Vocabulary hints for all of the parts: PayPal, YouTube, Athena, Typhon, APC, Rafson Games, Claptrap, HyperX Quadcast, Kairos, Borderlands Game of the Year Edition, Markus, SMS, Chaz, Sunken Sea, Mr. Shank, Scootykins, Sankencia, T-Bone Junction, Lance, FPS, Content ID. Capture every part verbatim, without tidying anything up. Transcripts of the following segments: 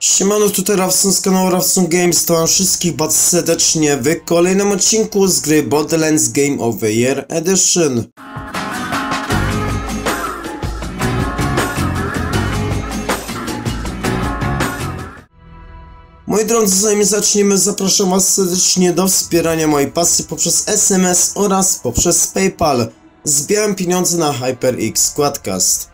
Siemano, tutaj Rafson z kanału Rafson Games, to wam wszystkich bardzo serdecznie w kolejnym odcinku z gry Borderlands Game of the Year Edition. Moi drodzy, zanim zaczniemy, zapraszam was serdecznie do wspierania mojej pasji poprzez S M S oraz poprzez PayPal. Zbieram pieniądze na HyperX Quadcast.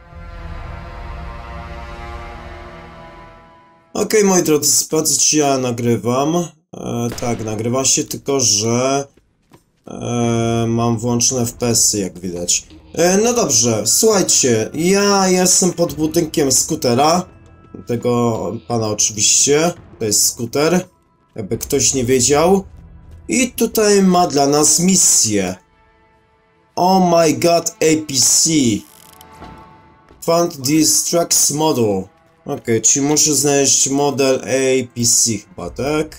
Okej, okay, moi drodzy, sprawdź, ja nagrywam. E, tak, nagrywa się, tylko że e, mam włączone F P S-y, jak widać. E, no dobrze, słuchajcie, ja jestem pod budynkiem skutera. Tego pana oczywiście. To jest skuter, jakby ktoś nie wiedział. I tutaj ma dla nas misję. Oh my god, A P C. Find this truck's model. Okej, okay, czyli muszę znaleźć model A P C chyba, tak?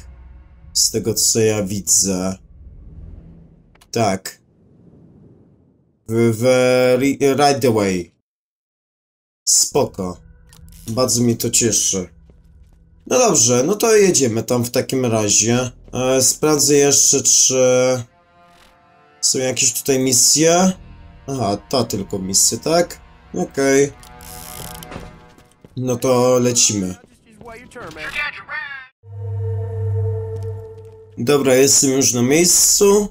Z tego co ja widzę. Tak. W, w right away. Spoko. Bardzo mi to cieszy. No dobrze, no to jedziemy tam w takim razie. E, sprawdzę jeszcze, czy są jakieś tutaj misje. Aha, ta tylko misja, tak? Okej. Okay. No to lecimy. Dobra, jestem już na miejscu.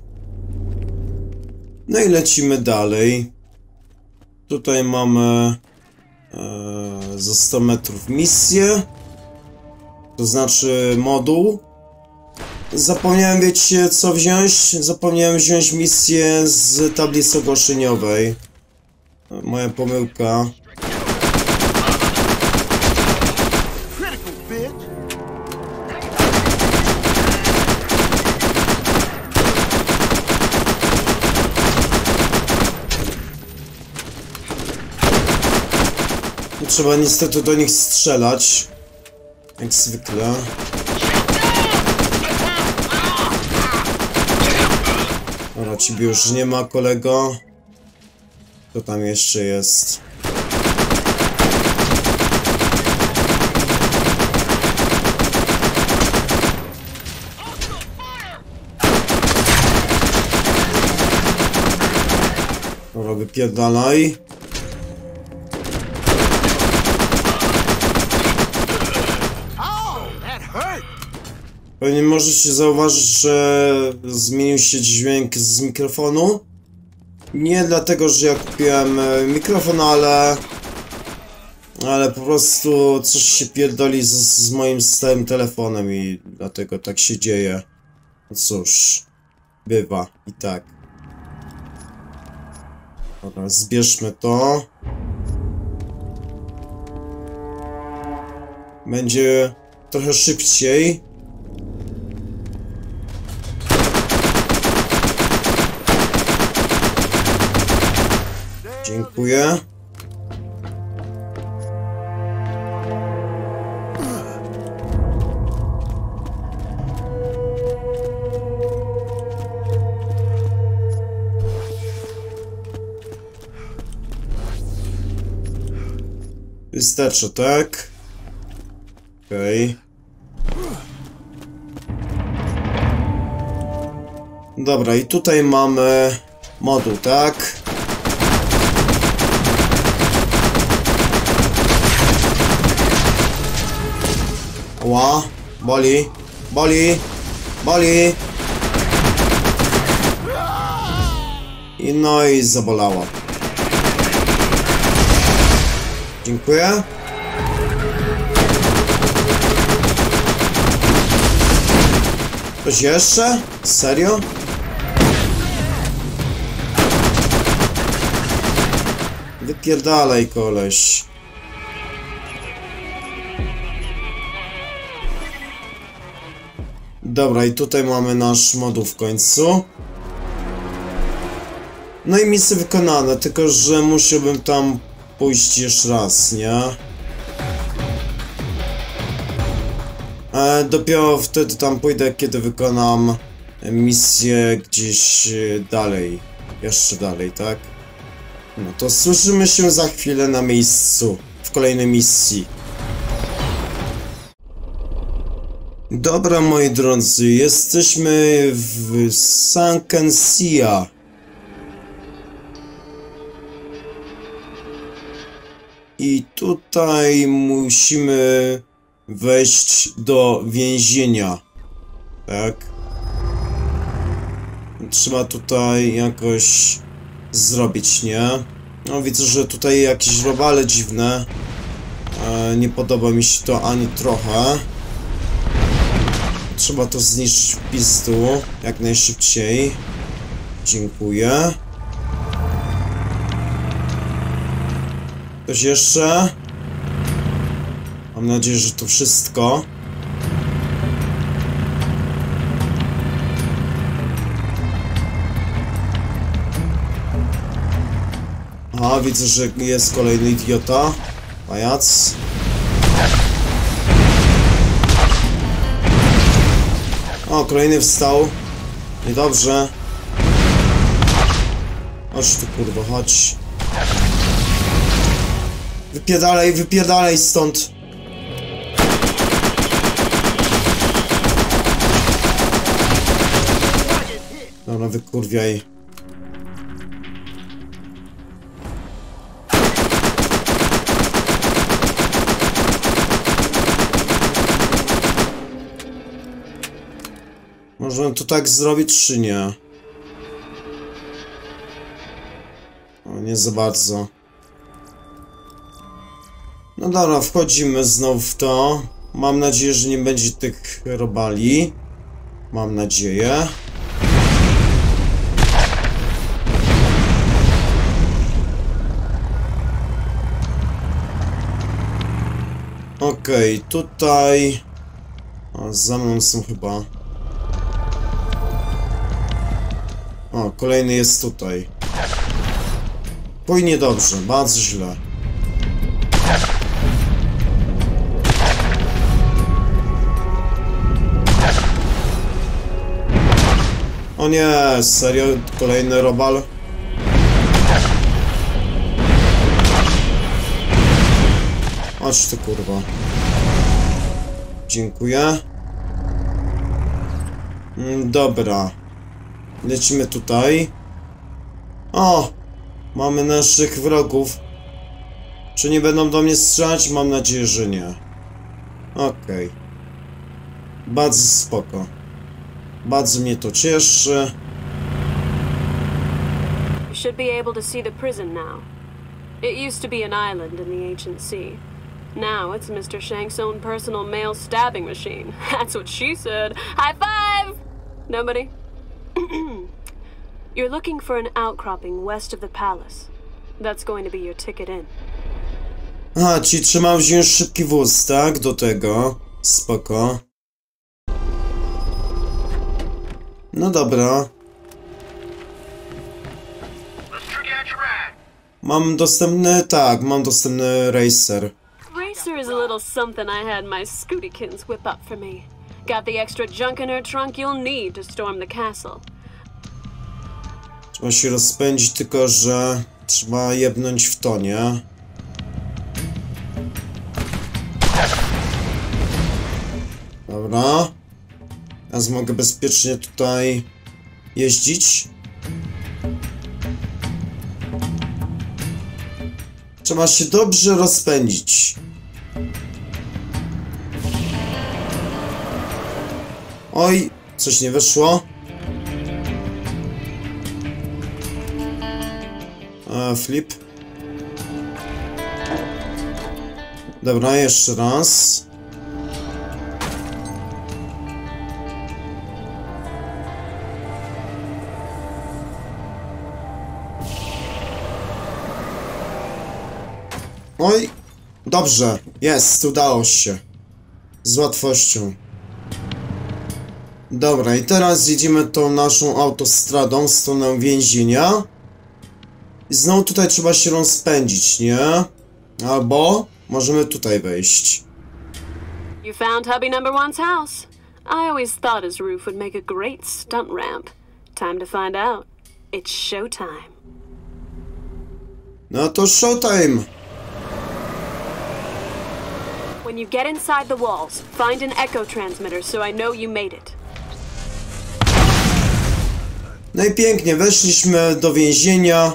No i lecimy dalej. Tutaj mamy e, za sto metrów misję. To znaczy moduł. Zapomniałem, wiecie co wziąć? Zapomniałem wziąć misję z tablicy ogłoszeniowej. Moja pomyłka. I trzeba niestety do nich strzelać. Jak zwykle. Dobra, ciebie już nie ma, kolego. Kto tam jeszcze jest? Dobra, wypierdalaj. Pewnie możecie zauważyć, że zmienił się dźwięk z mikrofonu. Nie dlatego, że ja kupiłem mikrofon, ale... Ale po prostu coś się pierdoli z, z moim starym telefonem i dlatego tak się dzieje. Cóż, bywa i tak. Dobra, zbierzmy to. Będzie trochę szybciej. Dziękuję. Wystarczy, tak? Okej. Dobra, i tutaj mamy moduł, tak? Ła, boli, boli, boli. I no i zabolało. Dziękuję. Coś jeszcze? Serio? Wypierdalaj, koleś. Dobra, i tutaj mamy nasz moduł w końcu. No i misje wykonane, tylko że musiałbym tam pójść jeszcze raz, nie? E, dopiero wtedy tam pójdę, kiedy wykonam misję gdzieś dalej. Jeszcze dalej, tak? No to słyszymy się za chwilę na miejscu, w kolejnej misji. Dobra, moi drodzy, jesteśmy w Sankencia. I tutaj musimy wejść do więzienia. Tak? Trzeba tutaj jakoś zrobić, nie? No widzę, że tutaj jakieś robale dziwne. E, nie podoba mi się to ani trochę. Trzeba to zniszczyć w pizdu, jak najszybciej. Dziękuję. Coś jeszcze? Mam nadzieję, że to wszystko. Aha, widzę, że jest kolejny idiota. Pajac. O, kolejny wstał. Niedobrze. Chodź tu, kurwa, chodź. Wypierdalaj, wypierdalaj stąd. Dobra, wykurwiaj. Można to tak zrobić, czy nie? O, nie za bardzo. No dobra, wchodzimy znowu w to. Mam nadzieję, że nie będzie tych robali. Mam nadzieję. Okej, okay, tutaj... O, za mną są chyba... O, kolejny jest tutaj. Pójdzie dobrze, bardzo źle. O nie, serio? Kolejny robal? Chodź ty, kurwa. Dziękuję. Dobra. Lecimy tutaj. O! Mamy naszych wrogów. Czy nie będą do mnie strzelać? Mam nadzieję, że nie. Okej. Bardzo spoko. Bardzo mnie to cieszy. You should be able to see the prison now. It used to be an island in the ancient sea. Now it's mister Shank's own personal male stabbing machine. That's what she said. High five! Nobody? You're looking for an outcropping west of the palace. That's going to be your ticket in. A, ci trzeba wziąć szybki wóz, tak? Do tego. Spoko. No dobra. Mam dostępny... tak, mam dostępny racer. Racer is a little something I had my scootykins whip up for me. Got the extra junk in her trunk you'll need to storm the castle. Trzeba się rozpędzić, tylko że trzeba jebnąć w to, nie? Dobra. Teraz mogę bezpiecznie tutaj jeździć. Trzeba się dobrze rozpędzić. Oj, coś nie wyszło. E, flip. Dobra, jeszcze raz. Oj, dobrze, jest, udało się. Z łatwością. Dobra, i teraz jedziemy tą naszą autostradą w stronę więzienia. I znowu tutaj trzeba się rozpędzić, nie? Albo możemy tutaj wejść. You found hubby number one's house. I always thought his roof would make a great stunt ramp. Time to find out. It's showtime. No to showtime. When you get inside the walls, find an echo transmitter so I know you made it. No i pięknie, weszliśmy do więzienia.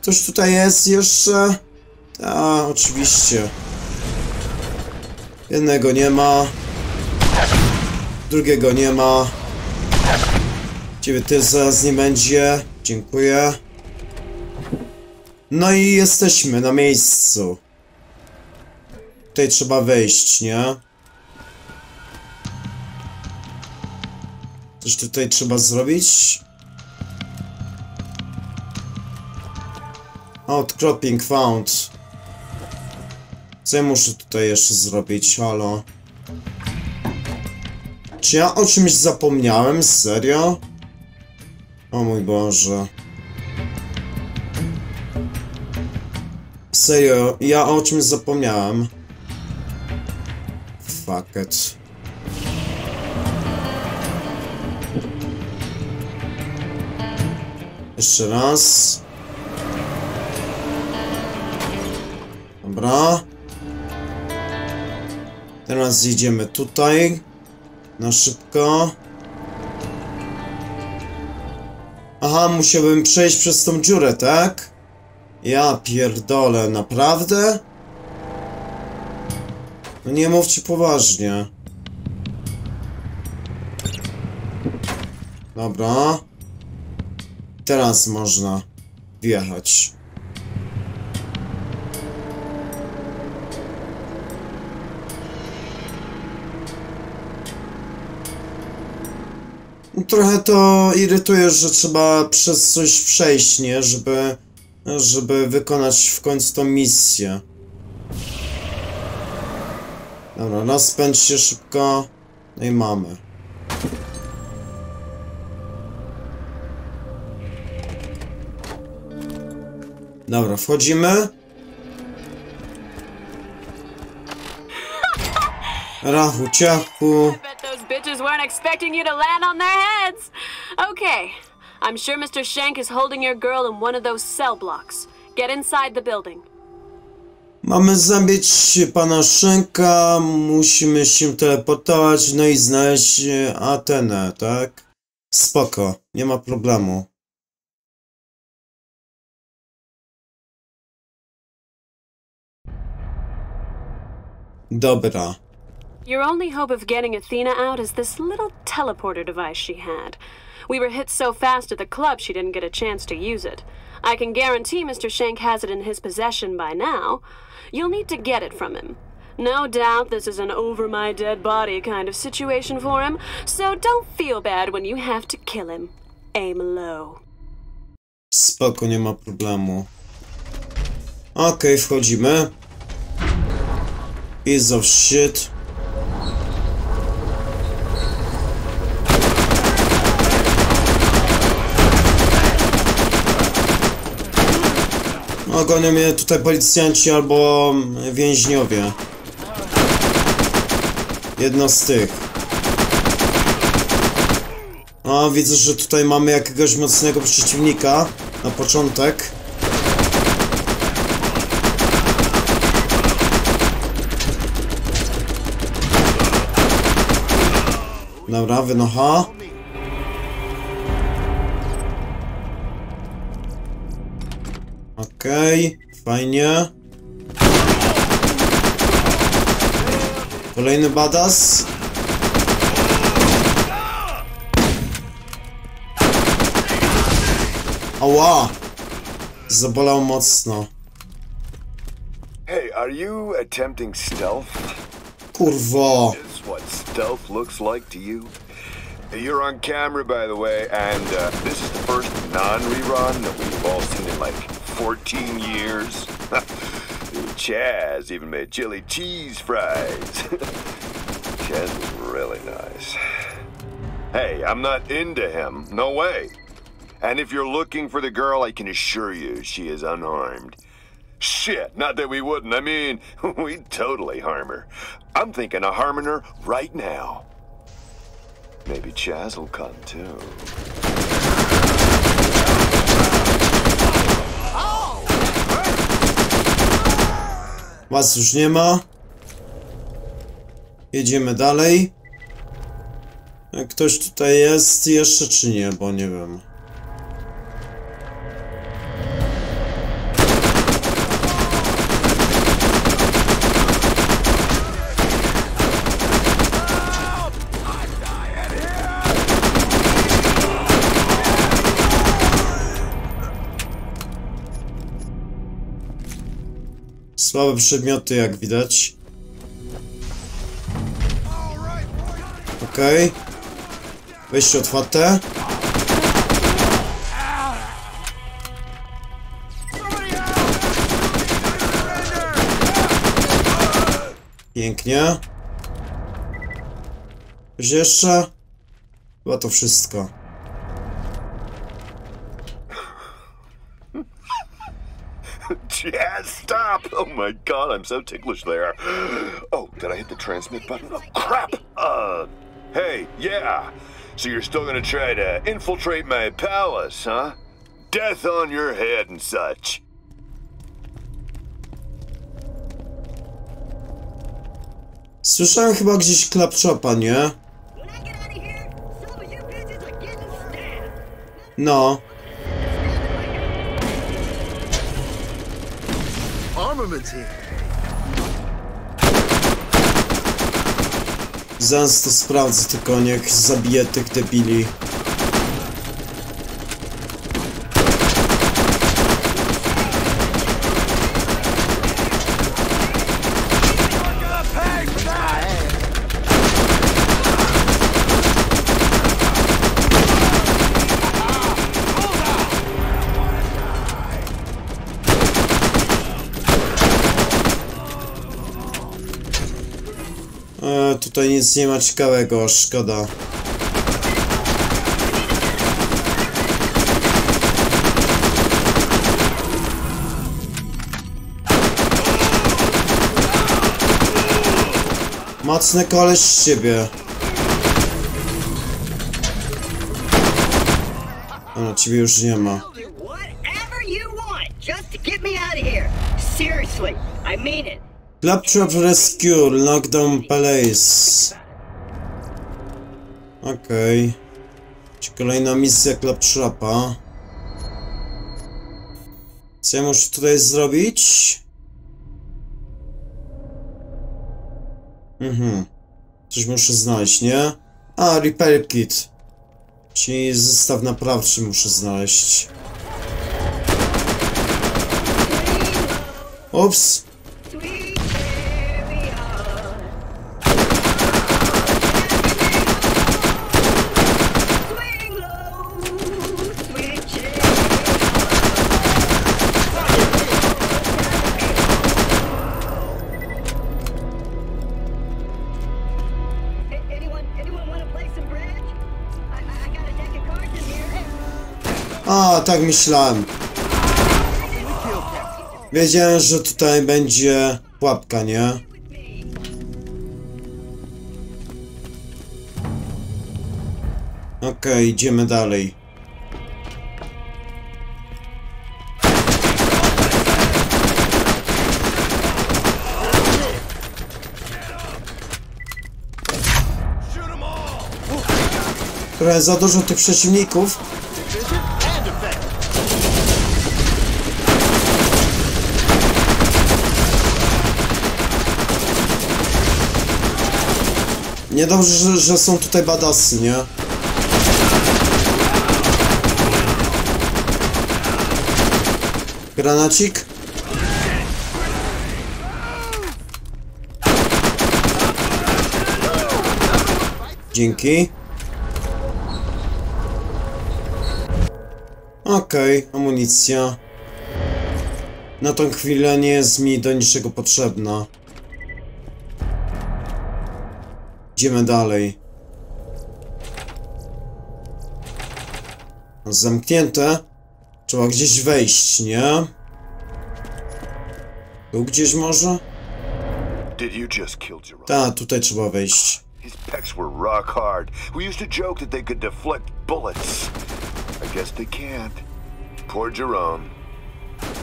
Coś tutaj jest jeszcze? A, oczywiście. Jednego nie ma. Drugiego nie ma. Ciebie też zaraz nie będzie. Dziękuję. No i jesteśmy na miejscu. Tutaj trzeba wejść, nie? Coś tutaj trzeba zrobić? Outcropping found. Co ja muszę tutaj jeszcze zrobić? Halo? Czy ja o czymś zapomniałem? Serio? O mój Boże. Serio, ja o czymś zapomniałem. Fuck it. Jeszcze raz. Dobra. Teraz idziemy tutaj. Na szybko. Aha, musiałbym przejść przez tą dziurę, tak? Ja pierdolę, naprawdę? No nie mówcie poważnie. Dobra. Teraz można wjechać. Trochę to irytuje, że trzeba przez coś przejść, nie? Żeby, żeby wykonać w końcu tą misję. Dobra, rozpędź się szybko. No i mamy. Dobra, wchodzimy. Rachu, ciachu. Bitches weren't expecting you to land on their heads. Okay, I'm sure Mister Shank is holding your girl in one of those cell blocks. Get inside the building. Mamy zabić pana Shanka, musimy się teleportować, no i znaleźć Athenę, tak? Spoko, nie ma problemu. Dobra. Your only hope of getting Athena out is this little teleporter device she had. We were hit so fast at the club she didn't get a chance to use it. I can guarantee Mister Shank has it in his possession by now. You'll need to get it from him. No doubt this is an over my dead body kind of situation for him, so don't feel bad when you have to kill him. Aim low. Spoko, nie ma problemu. Okej, wchodzimy. Piece of shit. Gonią mnie tutaj policjanci albo więźniowie. Jedno z tych. A widzę, że tutaj mamy jakiegoś mocnego przeciwnika na początek. Dobra, wynocha. Okej, fajnie. Kolejny badass. Ała! Zabolał mocno. Hey, are you attempting stealth? Kurwa. Is what stealth looks like to you? You're on camera, by the way, and uh, this is the first non-rerun that we've all seen in like fourteen years. Chaz even made chili cheese fries. Chaz was really nice. Hey, I'm not into him. No way. And if you're looking for the girl, I can assure you she is unharmed. Shit, not that we wouldn't. I mean, we'd totally harm her. I'm thinking of harming her right now. Maybe Chaz will come too. Was już nie ma. Jedziemy dalej. Ktoś tutaj jest jeszcze czy nie, bo nie wiem. Słabe przedmioty, jak widać. Okej. Okay. Wejście otwarte. Pięknie. Coś jeszcze? Chyba to wszystko. Jazz, stop! Oh my god, I'm so ticklish there. Oh, did I hit the transmit button? Oh, crap! Uh, hey, yeah. So you're still gonna try to infiltrate my palace, huh? Death on your head and such. Słyszałem chyba gdzieś Claptrapa, nie? No. Zaraz to sprawdzę, tylko niech zabije tych debili. Tutaj nic nie ma ciekawego, szkoda. Mocny koleś z ciebie. Ale ciebie już nie ma. Claptrap Rescue, Lockdown Palace. Okej. Okay. Kolejna misja Claptrapa. Co ja muszę tutaj zrobić? Mhm. Coś muszę znaleźć, nie? A, Repair Kit. Czyli zestaw naprawczy muszę znaleźć. Ups. A, tak myślałem. Wiedziałem, że tutaj będzie pułapka, nie? Okej, okay, idziemy dalej. Trochę za dużo tych przeciwników. Niedobrze, że, że są tutaj badasy, nie? Granacik? Dzięki. Okej, okay, amunicja. Na tą chwilę nie jest mi do niczego potrzebna. Idziemy dalej. Zamknięte. Trzeba gdzieś wejść, nie? Tu gdzieś może? Tak, tutaj trzeba wejść.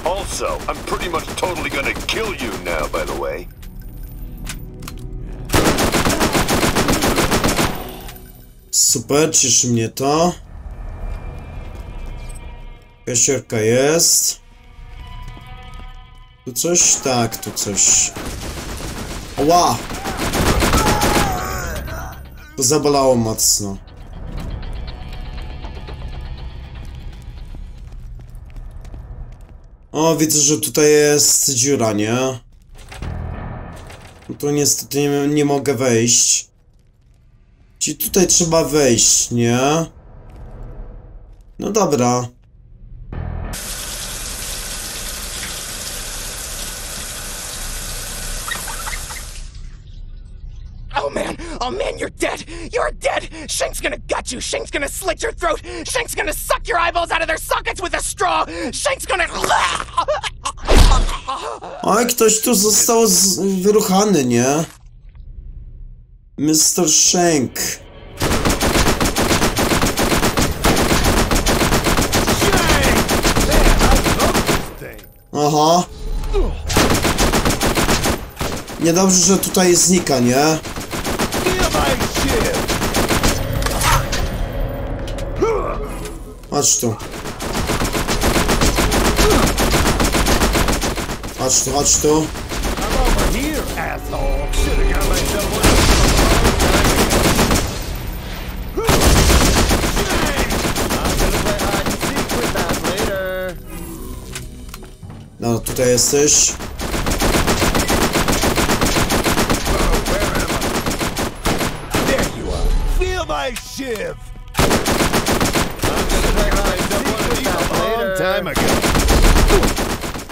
Also, I'm pretty much totally gonna kill you now, by the way. Super, cieszy mnie to. Jesiorka jest. Tu coś? Tak, tu coś. Oła! To zabolało mocno. O, widzę, że tutaj jest dziura, nie? No to niestety nie, nie mogę wejść. Czyli tutaj trzeba wejść, nie? No dobra. Oh man, you're dead! You're dead! Shank's gonna gut you! Shank's gonna slit your throat! Shank's gonna suck your eyeballs out of their sockets with a straw! Shank's gonna... Oj, ktoś tu został z... wyruchany, nie? mister Shank. Aha. Niedobrze, że tutaj znika, nie? Patrz tu. Patrz tu, patrz tu. No, tutaj jesteś.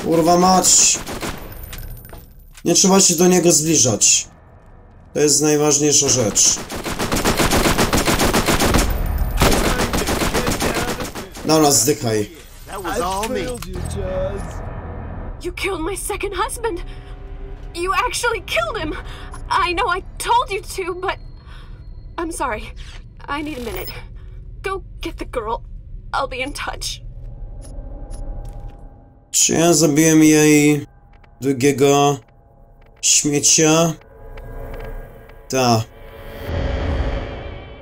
Kurwa mać! Nie trzeba się do niego zbliżać. To jest najważniejsza rzecz. Dobra, zdychaj. You killed my second husband. You actually killed him. I know I told you to, but I'm sorry. I need a minute. Go get the girl. I'll be in touch. Czy ja zabiłem jej drugiego śmiecia? Ta.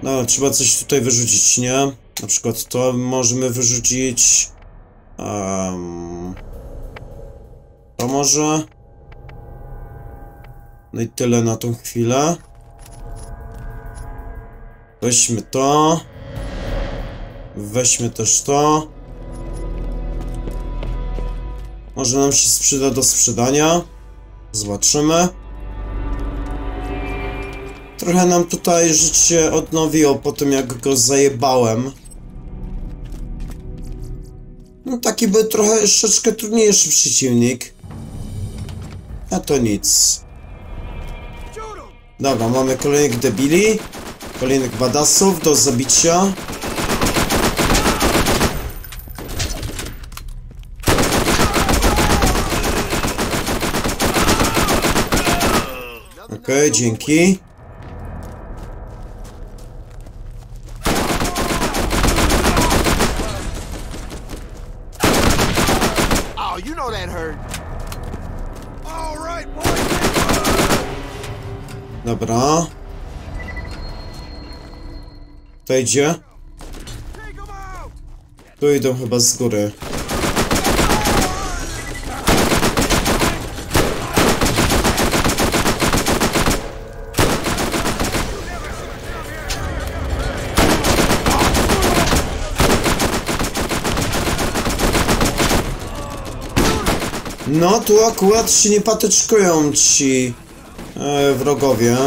No, trzeba coś tutaj wyrzucić, nie? Na przykład to możemy wyrzucić. Um, to może. No i tyle na tą chwilę. Weźmy to. Weźmy też to. Może nam się sprzyda do sprzedania. Zobaczymy. Trochę nam tutaj życie odnowiło po tym, jak go zajebałem. No taki był trochę troszeczkę trudniejszy przeciwnik. A to nic. Dobra, mamy kolejnych debili. Kolejnych badasów do zabicia. Okej, okay, dzięki. Dobra. To idzie? Tu idą chyba z góry. No tu akurat się nie patyczkują ci e, wrogowie.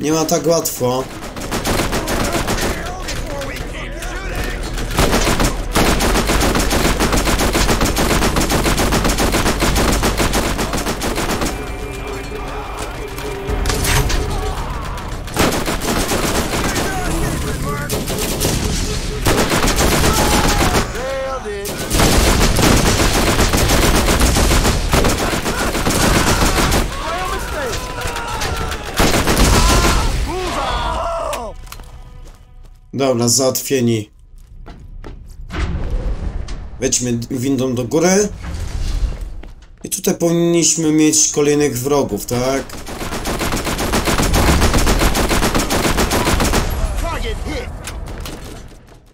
Nie ma tak łatwo. Dobra, załatwieni. Wejdźmy windą do góry. I tutaj powinniśmy mieć kolejnych wrogów, tak?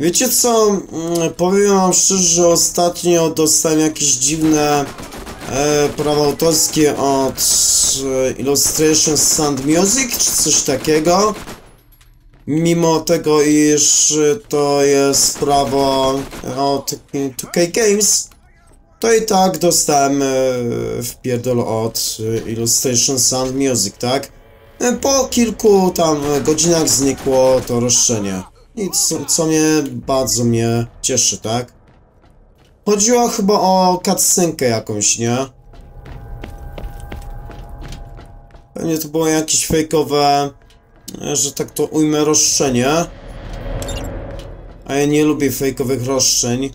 Wiecie co? Powiem wam szczerze, że ostatnio dostałem jakieś dziwne e, prawa autorskie od e, Illustration Sound Music czy coś takiego. Mimo tego, iż to jest prawo od two K Games, to i tak dostałem e, wpierdol od e, Illustration Sound Music, tak? E, po kilku tam godzinach znikło to roszczenie. I co, co mnie bardzo mnie cieszy, tak? Chodziło chyba o cutscenkę jakąś, nie? Pewnie to było jakieś fejkowe, że tak to ujmę, roszczenie. A ja nie lubię fejkowych roszczeń.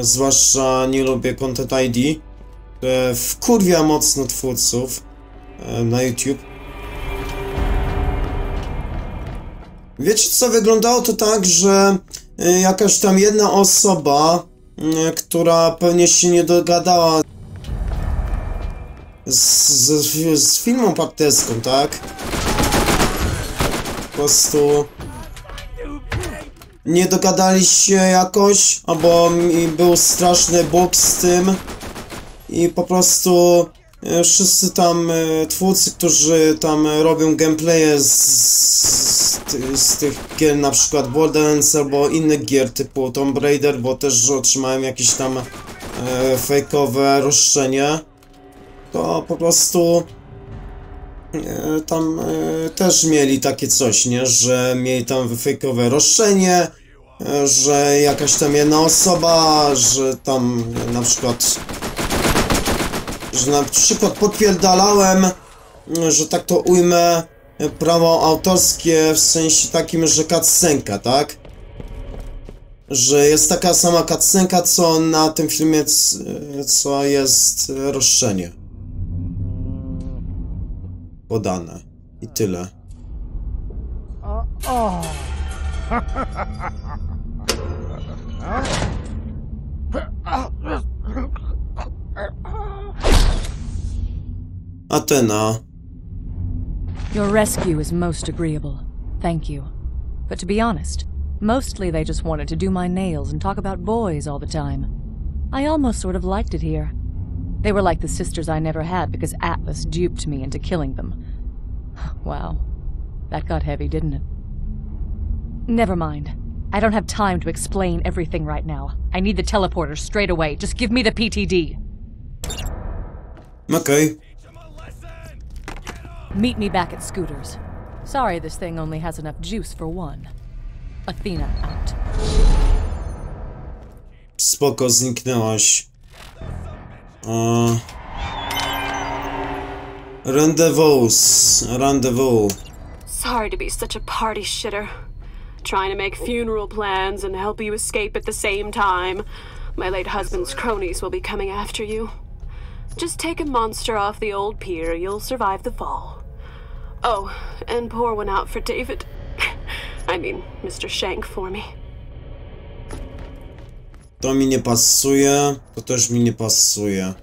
Zwłaszcza nie lubię Content I D. Wkurwia mocno twórców na YouTube. Wiecie co, wyglądało to tak, że jakaś tam jedna osoba, która pewnie się nie dogadała z, z, z firmą partnerską, tak? Po prostu nie dogadali się jakoś, albo był straszny bóg z tym i po prostu wszyscy tam twórcy, którzy tam robią gameplaye z, z, z tych gier, na przykład Borderlands albo innych gier typu Tomb Raider, bo też otrzymałem jakieś tam e, fejkowe roszczenie, to po prostu e, tam e, też mieli takie coś, nie? Że mieli tam fejkowe roszczenie, e, że jakaś tam jedna osoba, że tam e, na przykład... że na przykład podpierdalałem, że tak to ujmę, prawo autorskie w sensie takim, że cutscenka, tak? Że jest taka sama cutscenka, co na tym filmie, co jest roszczenie podane. I tyle. Athena. Your rescue is most agreeable. Thank you. But to be honest, mostly they just wanted to do my nails and talk about boys all the time. I almost sort of liked it here. They were like the sisters I never had because Atlas duped me into killing them. Wow. That got heavy, didn't it? Never mind. I don't have time to explain everything right now. I need the teleporter straight away. Just give me the P T D. Okay. Meet me back at Scooters. Sorry this thing only has enough juice for one. Athena out. Spoko, zniknęłaś. Uh, rendezvous. Rendezvous. Sorry to be such a party shitter. Trying to make funeral plans and help you escape at the same time. My late husband's cronies will be coming after you. Just take a monster off the old pier, you'll survive the fall. Oh, and pour one out for David. I mean, mister Shank for me. To mi nie pasuje, to też mi nie pasuje.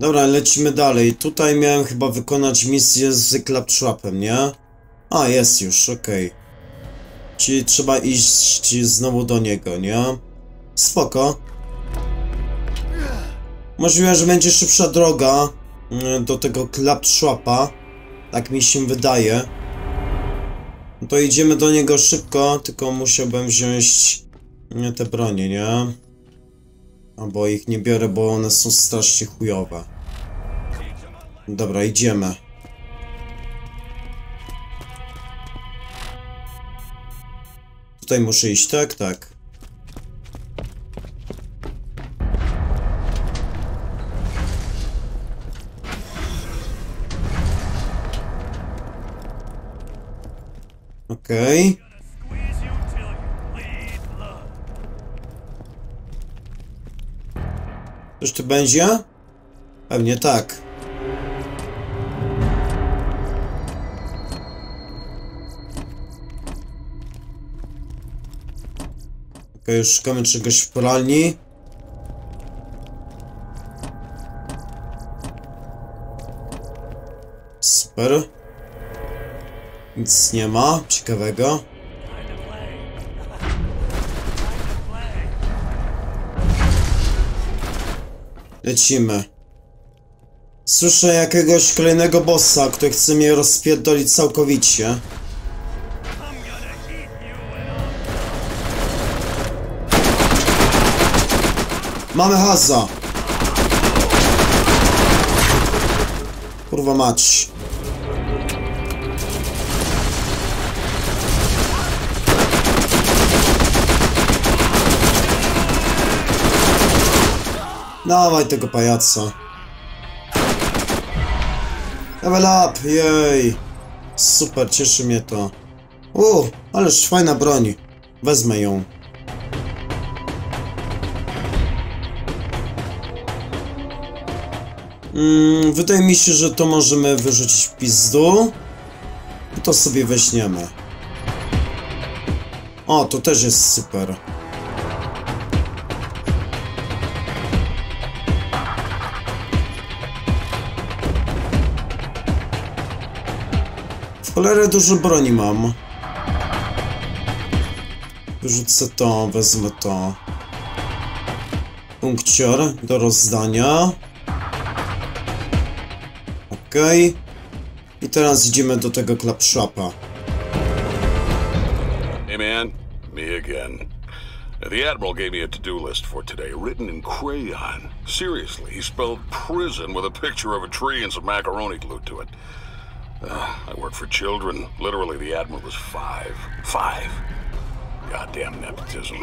Dobra, lecimy dalej. Tutaj miałem chyba wykonać misję z Claptrapem, nie? A, jest już, okej. Okay. Czyli trzeba iść znowu do niego, nie? Spoko. Możliwe, że będzie szybsza droga do tego Claptrapa. Tak mi się wydaje. To idziemy do niego szybko, tylko musiałbym wziąć te bronie, nie? Albo ich nie biorę, bo one są strasznie chujowe. Dobra, idziemy. Tutaj muszę iść, tak? Tak. Okej. Okay. Coś tu będzie? Pewnie tak. Okej, Okay, szukamy czegoś w pralni. Super. Nic nie ma ciekawego. Lecimy. Słyszę jakiegoś kolejnego bossa, który chce mnie rozpierdolić całkowicie. Mamy haza! Kurwa mać. Dawaj tego pajaca. Level up, jej. Super, cieszy mnie to. Uuu, ależ fajna broń. Wezmę ją. Mm, wydaje mi się, że to możemy wyrzucić w pizdu. I to sobie weźmiemy. O, to też jest super. W cholerę dużo broni mam. Wyrzucę to, wezmę to. Punkcior do rozdania. Okej. I teraz idziemy do tego Claptrapa. Hey man, me again. The Admiral gave me a to-do list for today, written in crayon. Seriously, he spelled prison with a picture of a tree and some macaroni glued to it. Uh, I work for children. Literally, the Admiral was five. Five. Goddamn nepotism.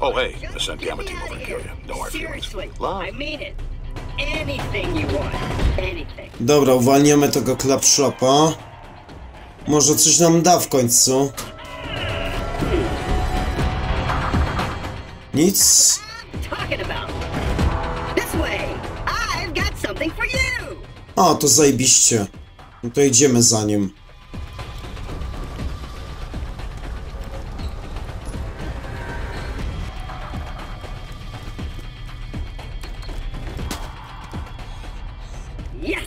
Oh, hey, I sent Gamma Team over to kill you. No hard feelings. Love. I mean it. Anything you want. Anything. Dobra, uwalniamy tego Claptrapa. Może coś nam da w końcu. Nic. O, to zajebiście. No to idziemy za nim. Yes.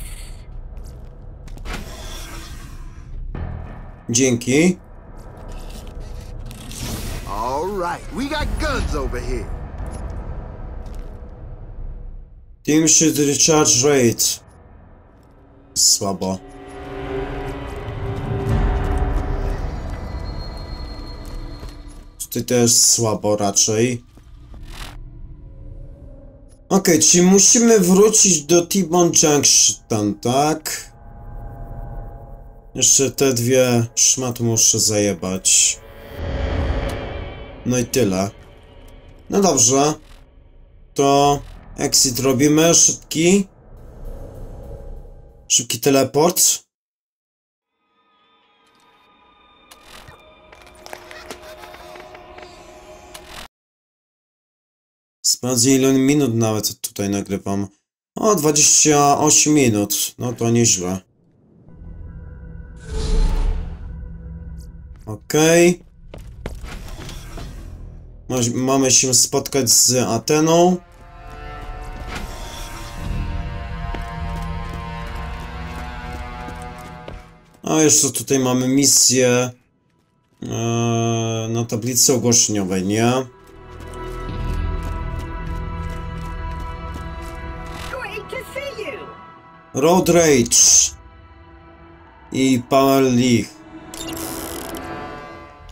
Dzięki. All right, we got guns over here. Team should recharge rate. Słabo. Ty też słabo raczej. Okej, okay, czyli musimy wrócić do T-Bone Junction, tak? Jeszcze te dwie szmat muszę zajebać. No i tyle. No dobrze. To exit robimy, szybki. Szybki teleport. Sprawdzę, ile minut nawet tutaj nagrywam. O, dwadzieścia osiem minut. No to nieźle. Okej. Okay. Mamy się spotkać z Atheną. A jeszcze tutaj mamy misję yy, na tablicy ogłoszeniowej, nie? Road Rage i Power League.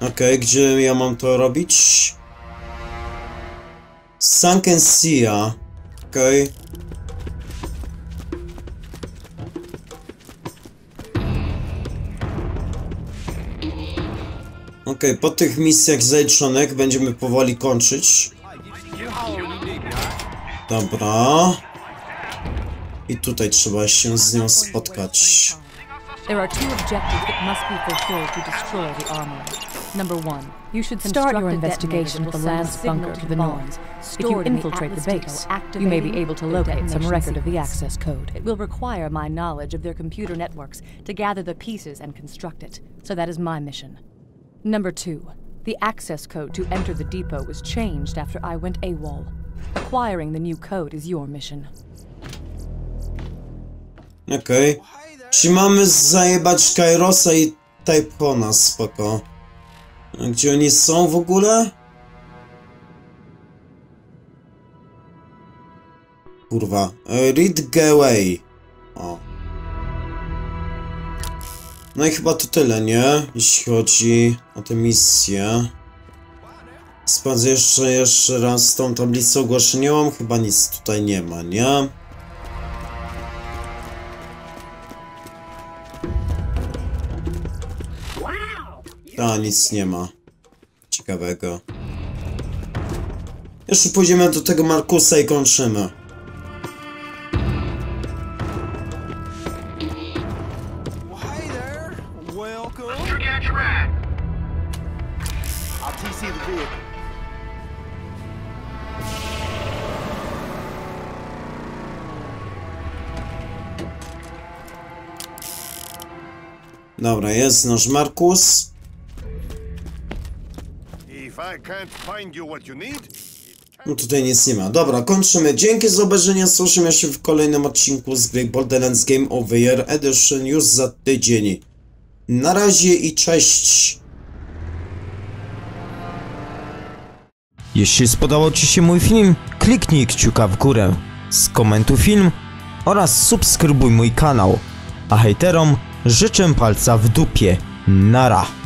Okej, gdzie ja mam to robić? Sunken Sea. Okej. Okej, po tych misjach zaliczonych będziemy powoli kończyć. Dobra. I tutaj trzeba się z nią spotkać. There are two objectives that must be fulfilled to destroy the armory. Number one, you should start your investigation of the Lance bunker to the north. If you infiltrate the base, you may be able to locate some record of the access code. It will require my knowledge of their computer networks to gather the pieces and construct it. So that is my mission. Number two, The access code to enter the depot was changed after I went AWOL. Acquiring the new code is your mission. Okej. Okay. Czy mamy zajebać Kairosa i Typhona? Spoko. A gdzie oni są w ogóle? Kurwa. Read Gaway. O. No i chyba to tyle, nie? Jeśli chodzi o tę misję. Sprawdzę jeszcze, jeszcze raz tą tablicę ogłoszeniową. Chyba nic tutaj nie ma, nie? A, nic nie ma ciekawego. Jeszcze pójdziemy do tego Markusa i kończymy. Dobra, jest nasz Markus. No tutaj nic nie ma. Dobra, kończymy. Dzięki za obejrzenie. Słyszymy się w kolejnym odcinku z gry Borderlands Game of the Year Edition już za tydzień. Na razie i cześć. Jeśli spodobał Ci się mój film, kliknij kciuka w górę, skomentuj film oraz subskrybuj mój kanał. A hejterom życzę palca w dupie. Nara.